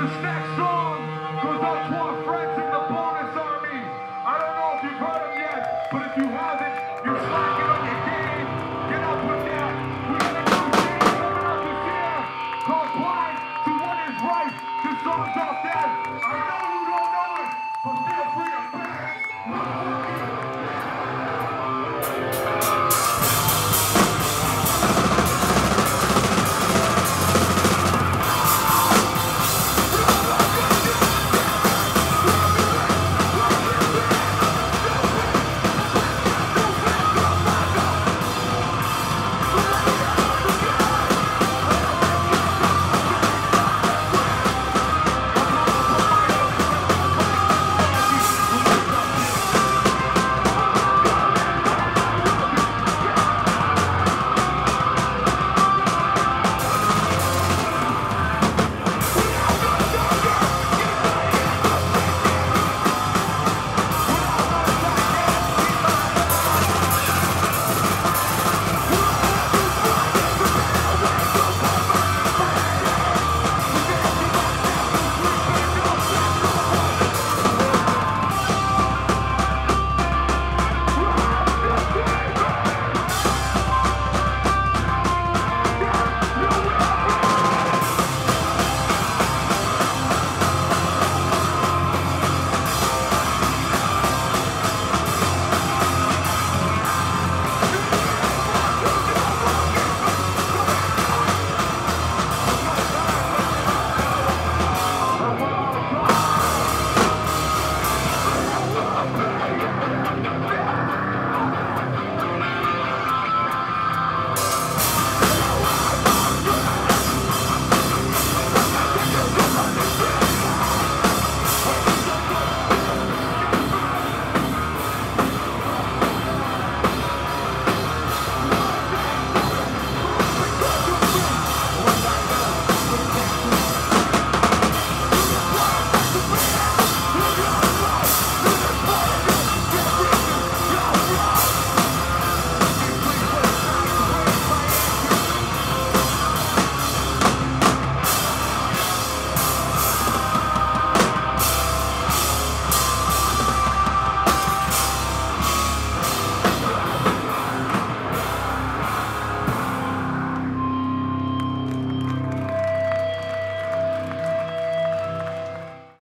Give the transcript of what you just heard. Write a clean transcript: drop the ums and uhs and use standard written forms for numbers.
Who's next?